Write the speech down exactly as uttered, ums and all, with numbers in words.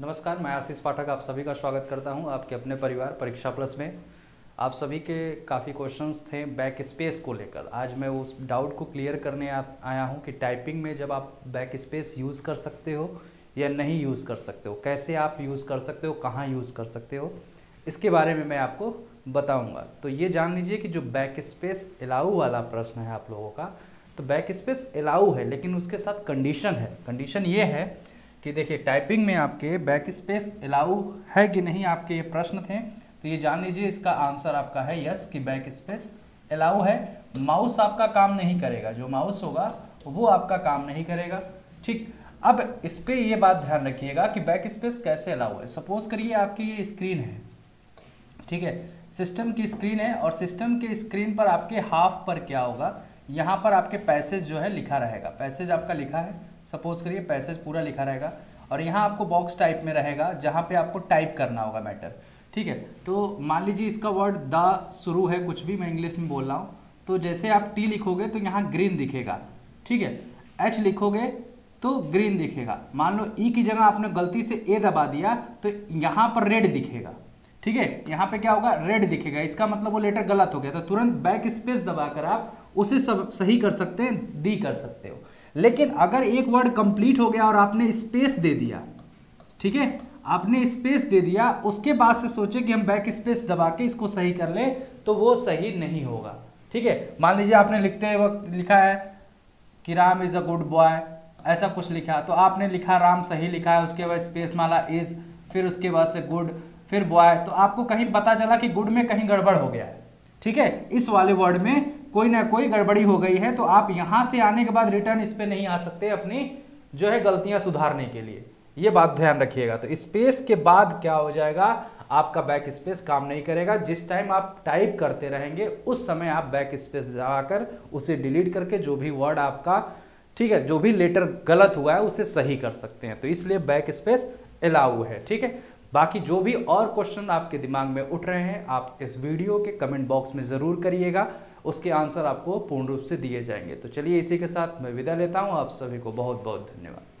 नमस्कार, मैं आशीष पाठक आप सभी का स्वागत करता हूं आपके अपने परिवार परीक्षा प्लस में। आप सभी के काफ़ी क्वेश्चंस थे बैक स्पेस को लेकर। आज मैं उस डाउट को क्लियर करने आ, आया हूं कि टाइपिंग में जब आप बैक स्पेस यूज़ कर सकते हो या नहीं यूज़ कर सकते हो, कैसे आप यूज़ कर सकते हो, कहाँ यूज़ कर सकते हो, इसके बारे में मैं आपको बताऊँगा। तो ये जान लीजिए कि जो बैक स्पेस अलाउ वाला प्रश्न है आप लोगों का, तो बैक स्पेस अलाउ है लेकिन उसके साथ कंडीशन है। कंडीशन ये है कि देखिए टाइपिंग में आपके बैक स्पेस अलाउ है कि नहीं, आपके ये प्रश्न थे। तो ये जान लीजिए इसका आंसर आपका है यस कि बैक स्पेस अलाउ है। माउस आपका काम नहीं करेगा, जो माउस होगा वो आपका काम नहीं करेगा। ठीक, अब इस पर ये बात ध्यान रखिएगा कि बैक स्पेस कैसे अलाउ है। सपोज करिए आपकी ये स्क्रीन है, ठीक है, सिस्टम की स्क्रीन है, और सिस्टम के स्क्रीन पर आपके हाफ पर क्या होगा, यहाँ पर आपके पैसेज जो है लिखा रहेगा। पैसेज आपका लिखा है, सपोज करिए पैसेज पूरा लिखा रहेगा, और यहाँ आपको बॉक्स टाइप में रहेगा जहाँ पे आपको टाइप करना होगा मैटर। ठीक है, तो मान लीजिए इसका वर्ड द शुरू है, कुछ भी, मैं इंग्लिश में बोल रहा हूँ, तो जैसे आप टी लिखोगे तो यहाँ ग्रीन दिखेगा। ठीक है, एच लिखोगे तो ग्रीन दिखेगा। मान लो ई की जगह आपने गलती से ए दबा दिया तो यहाँ पर रेड दिखेगा। ठीक है, यहाँ पे क्या होगा, रेड दिखेगा, इसका मतलब वो लेटर गलत हो गया। तो तुरंत बैक स्पेस दबा कर आप उसे सब सही कर सकते हैं, डी कर सकते हो। लेकिन अगर एक वर्ड कंप्लीट हो गया और आपने स्पेस दे दिया, ठीक है, आपने स्पेस दे दिया, उसके बाद से सोचे कि हम बैक स्पेस दबा के इसको सही कर ले, तो वो सही नहीं होगा। ठीक है, मान लीजिए आपने लिखते वक्त लिखा है कि Ram is a good boy, ऐसा कुछ लिखा, तो आपने लिखा राम सही लिखा है, उसके बाद स्पेस माला इज़, फिर उसके बाद से गुड, फिर बॉय, तो आपको कहीं पता चला कि गुड में कहीं गड़बड़ हो गया है। ठीक है, इस वाले वर्ड में कोई ना कोई गड़बड़ी हो गई है, तो आप यहाँ से आने के बाद रिटर्न इस पर नहीं आ सकते अपनी जो है गलतियाँ सुधारने के लिए। ये बात ध्यान रखिएगा। तो स्पेस के बाद क्या हो जाएगा, आपका बैक स्पेस काम नहीं करेगा। जिस टाइम आप टाइप करते रहेंगे उस समय आप बैक स्पेस लगाकर उसे डिलीट करके जो भी वर्ड आपका, ठीक है, जो भी लेटर गलत हुआ है उसे सही कर सकते हैं। तो इसलिए बैक स्पेस अलाउ है। ठीक है, बाकी जो भी और क्वेश्चन आपके दिमाग में उठ रहे हैं आप इस वीडियो के कमेंट बॉक्स में ज़रूर करिएगा, उसके आंसर आपको पूर्ण रूप से दिए जाएंगे। तो चलिए इसी के साथ मैं विदा लेता हूँ, आप सभी को बहुत बहुत धन्यवाद।